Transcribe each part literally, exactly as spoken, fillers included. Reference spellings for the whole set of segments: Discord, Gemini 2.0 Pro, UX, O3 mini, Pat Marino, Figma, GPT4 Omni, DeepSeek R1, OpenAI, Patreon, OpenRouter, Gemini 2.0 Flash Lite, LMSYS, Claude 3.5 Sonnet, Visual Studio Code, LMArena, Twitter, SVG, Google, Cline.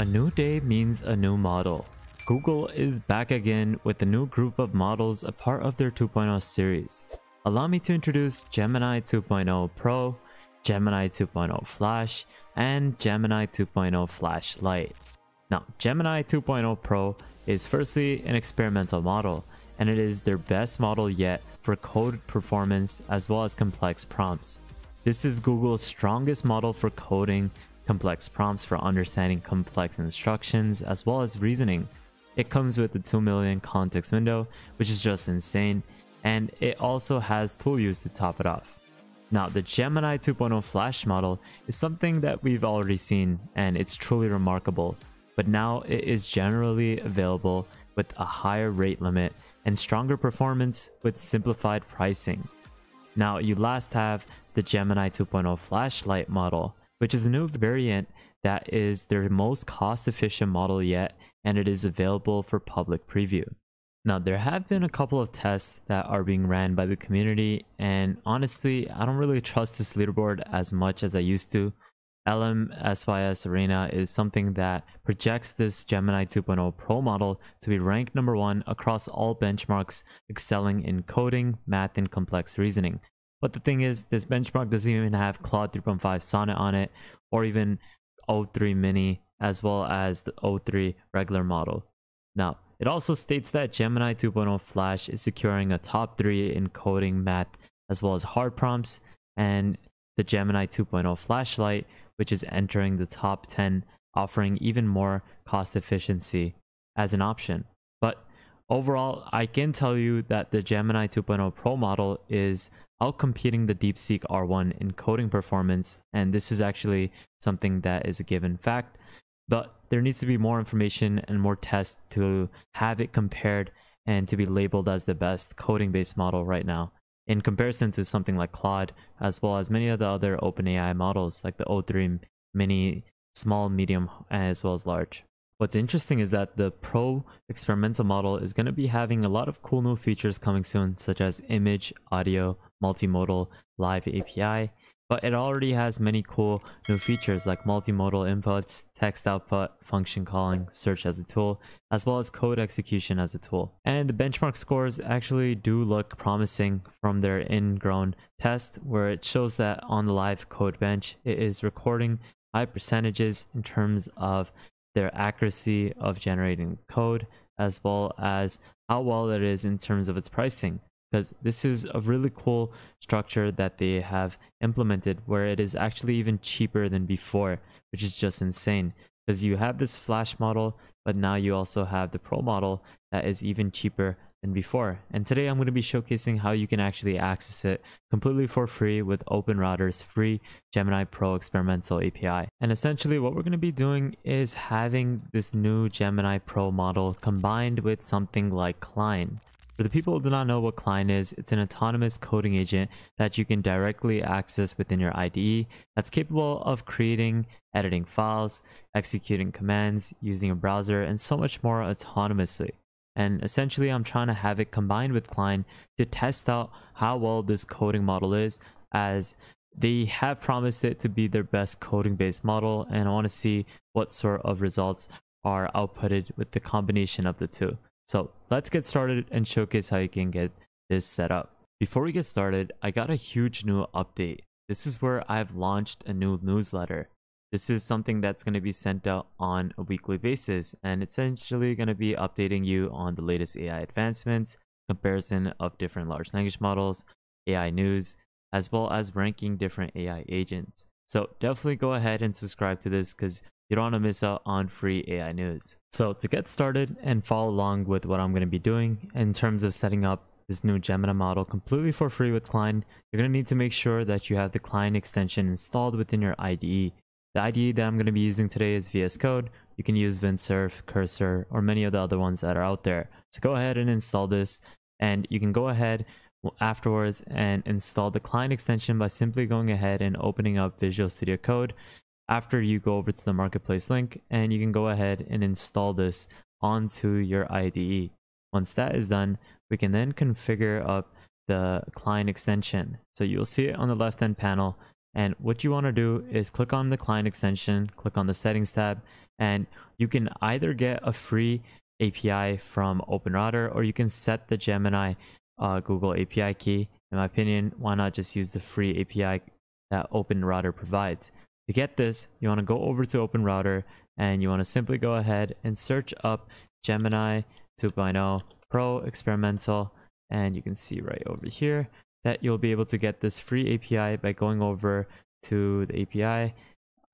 A new day means a new model. Google is back again with a new group of models, a part of their two point oh series. Allow me to introduce Gemini two point oh Pro, Gemini two point oh Flash, and Gemini two point oh Flash Lite. Now, Gemini two point oh Pro is firstly an experimental model, and it is their best model yet for code performance as well as complex prompts. This is Google's strongest model for coding complex prompts, for understanding complex instructions as well as reasoning. It comes with the two million context window, which is just insane, and it also has tool use to top it off. Now, the Gemini two point oh Flash model is something that we've already seen, and it's truly remarkable. But now it is generally available with a higher rate limit and stronger performance with simplified pricing. Now you last have the Gemini two point oh Flash Lite model, which is a new variant that is their most cost-efficient model yet, and it is available for public preview. Now there have been a couple of tests that are being ran by the community, and honestly I don't really trust this leaderboard as much as I used to. LMSYS is something that projects this Gemini two point oh Pro model to be ranked number one across all benchmarks, excelling in coding, math, and complex reasoning. But the thing is, this benchmark doesn't even have Claude three point five Sonnet on it, or even O three mini, as well as the O three regular model. Now, it also states that Gemini two point oh Flash is securing a top three in coding, math, as well as hard prompts, and the Gemini two point oh Flash Lite, which is entering the top ten, offering even more cost efficiency as an option. But overall, I can tell you that the Gemini two point oh Pro model is outcompeting the DeepSeek R one in coding performance, and this is actually something that is a given fact. But there needs to be more information and more tests to have it compared and to be labeled as the best coding-based model right now, in comparison to something like Claude, as well as many of the other OpenAI models like the O three mini, small, medium, as well as large. What's interesting is that the Pro experimental model is going to be having a lot of cool new features coming soon, such as image, audio, multimodal, live A P I, but it already has many cool new features like multimodal inputs, text output, function calling, search as a tool, as well as code execution as a tool. And the benchmark scores actually do look promising from their ingrown test, where it shows that on the live code bench, it is recording high percentages in terms of their accuracy of generating code, as well as how well it is in terms of its pricing. Because this is a really cool structure that they have implemented, where it is actually even cheaper than before, which is just insane. Because you have this Flash model, but now you also have the Pro model that is even cheaper than before. And today I'm going to be showcasing how you can actually access it completely for free with OpenRouter's free Gemini Pro experimental A P I. And essentially what we're going to be doing is having this new Gemini Pro model combined with something like Cline. For the people who do not know what Cline is, it's an autonomous coding agent that you can directly access within your I D E that's capable of creating, editing files, executing commands, using a browser, and so much more autonomously. And essentially, I'm trying to have it combined with Cline to test out how well this coding model is, as they have promised it to be their best coding-based model, and I want to see what sort of results are outputted with the combination of the two. So let's get started and showcase how you can get this set up. Before we get started, I got a huge new update. This is where I've launched a new newsletter. This is something that's going to be sent out on a weekly basis, and it's essentially going to be updating you on the latest A I advancements, comparison of different large language models, A I news, as well as ranking different A I agents. So definitely go ahead and subscribe to this, because you don't want to miss out on free A I news. So to get started and follow along with what I'm going to be doing in terms of setting up this new Gemini model completely for free with Cline, you're going to need to make sure that you have the Cline extension installed within your I D E. The I D E that I'm going to be using today is V S Code. You can use Windsurf, Cursor, or many of the other ones that are out there. So go ahead and install this, and you can go ahead afterwards and install the Cline extension by simply going ahead and opening up Visual Studio Code. After you go over to the marketplace link, and you can go ahead and install this onto your I D E. Once that is done, we can then configure up the Cline extension. So you'll see it on the left hand panel, and what you want to do is click on the Cline extension, click on the settings tab, and you can either get a free A P I from OpenRouter, or you can set the Gemini uh, Google A P I key. In my opinion, why not just use the free A P I that OpenRouter provides? To get this, you want to go over to OpenRouter and you want to simply go ahead and search up Gemini two point oh Pro Experimental, and you can see right over here that you'll be able to get this free A P I by going over to the A P I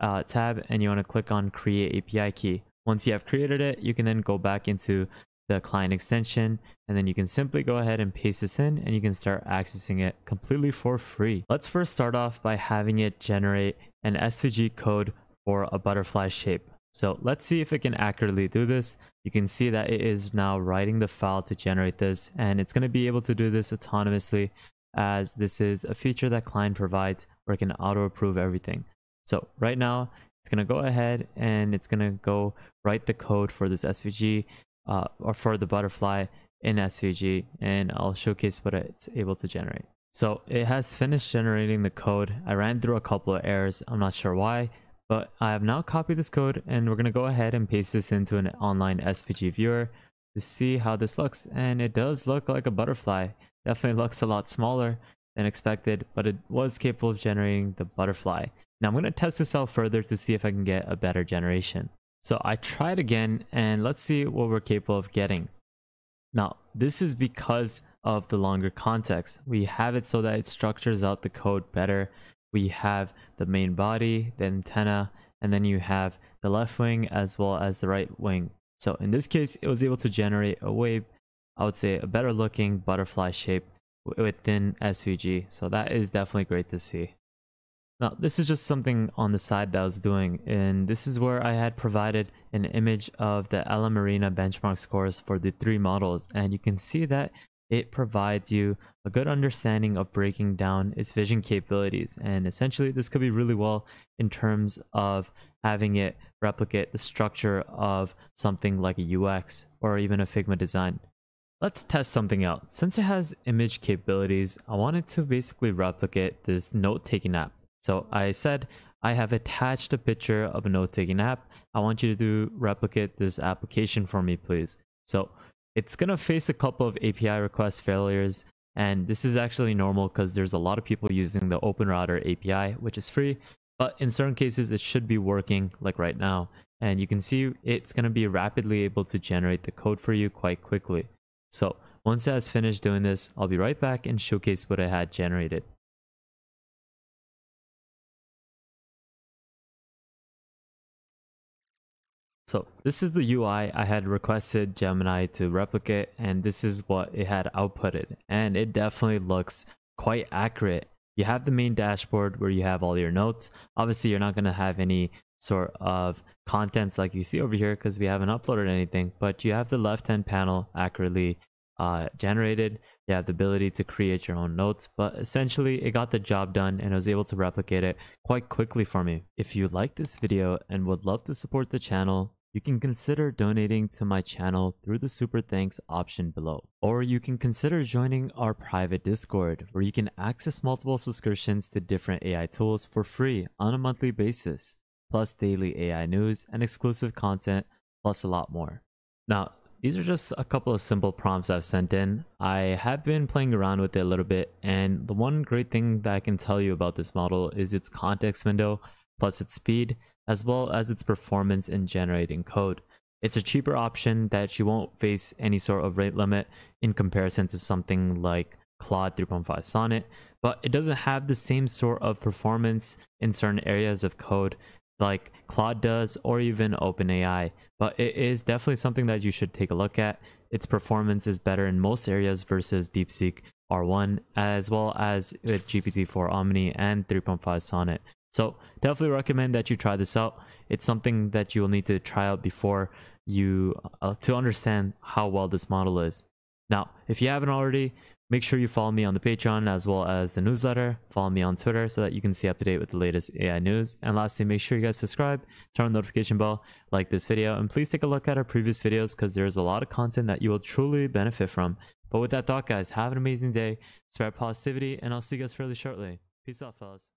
uh, tab, and you want to click on Create A P I Key. Once you have created it, you can then go back into the client extension, and then you can simply go ahead and paste this in, and you can start accessing it completely for free. Let's first start off by having it generate an S V G code for a butterfly shape. So let's see if it can accurately do this. You can see that it is now writing the file to generate this, and it's going to be able to do this autonomously, as this is a feature that Cline provides where it can auto approve everything. So right now it's going to go ahead and it's going to go write the code for this S V G uh, or for the butterfly in S V G, and I'll showcase what it's able to generate. So it has finished generating the code. I ran through a couple of errors, I'm not sure why, but I have now copied this code, and we're going to go ahead and paste this into an online S V G viewer to see how this looks. And it does look like a butterfly. Definitely looks a lot smaller than expected, but it was capable of generating the butterfly. Now I'm going to test this out further to see if I can get a better generation. So I tried again, and let's see what we're capable of getting. Now this is because of the longer context. We have it so that it structures out the code better. We have the main body, the antenna, and then you have the left wing as well as the right wing. So in this case, it was able to generate a way, I would say, a better looking butterfly shape within S V G. So that is definitely great to see. Now, this is just something on the side that I was doing, and this is where I had provided an image of the LMArena benchmark scores for the three models, and you can see that it provides you a good understanding of breaking down its vision capabilities. And essentially this could be really well in terms of having it replicate the structure of something like a U X or even a Figma design. Let's test something out. Since it has image capabilities, I wanted to basically replicate this note-taking app. So I said I have attached a picture of a note-taking app. I want you to do replicate this application for me, please. So it's going to face a couple of A P I request failures, and this is actually normal because there's a lot of people using the OpenRouter A P I, which is free, but in certain cases it should be working like right now. And you can see it's going to be rapidly able to generate the code for you quite quickly. So once it has finished doing this, I'll be right back and showcase what I had generated. So this is the U I I had requested Gemini to replicate, and this is what it had outputted, and it definitely looks quite accurate. You have the main dashboard where you have all your notes. Obviously you're not going to have any sort of contents like you see over here because we haven't uploaded anything, but you have the left hand panel accurately uh, generated. You have the ability to create your own notes, but essentially it got the job done, and I was able to replicate it quite quickly for me. If you like this video and would love to support the channel, you can consider donating to my channel through the Super Thanks option below. Or you can consider joining our private Discord, where you can access multiple subscriptions to different A I tools for free on a monthly basis, plus daily A I news and exclusive content, plus a lot more. Now, these are just a couple of simple prompts I've sent in. I have been playing around with it a little bit, and the one great thing that I can tell you about this model is its context window, plus its speed, as well as its performance in generating code. It's a cheaper option that you won't face any sort of rate limit in comparison to something like Claude three point five Sonnet, but it doesn't have the same sort of performance in certain areas of code like Claude does or even OpenAI, but it is definitely something that you should take a look at. Its performance is better in most areas versus DeepSeek R one, as well as with G P T four Omni and three point five Sonnet. So definitely recommend that you try this out. It's something that you will need to try out before you uh, to understand how well this model is. Now, if you haven't already, make sure you follow me on the Patreon as well as the newsletter. Follow me on Twitter so that you can stay up to date with the latest A I news. And lastly, make sure you guys subscribe, turn on the notification bell, like this video, and please take a look at our previous videos because there is a lot of content that you will truly benefit from. But with that thought, guys, have an amazing day, spread positivity, and I'll see you guys fairly shortly. Peace out, fellas.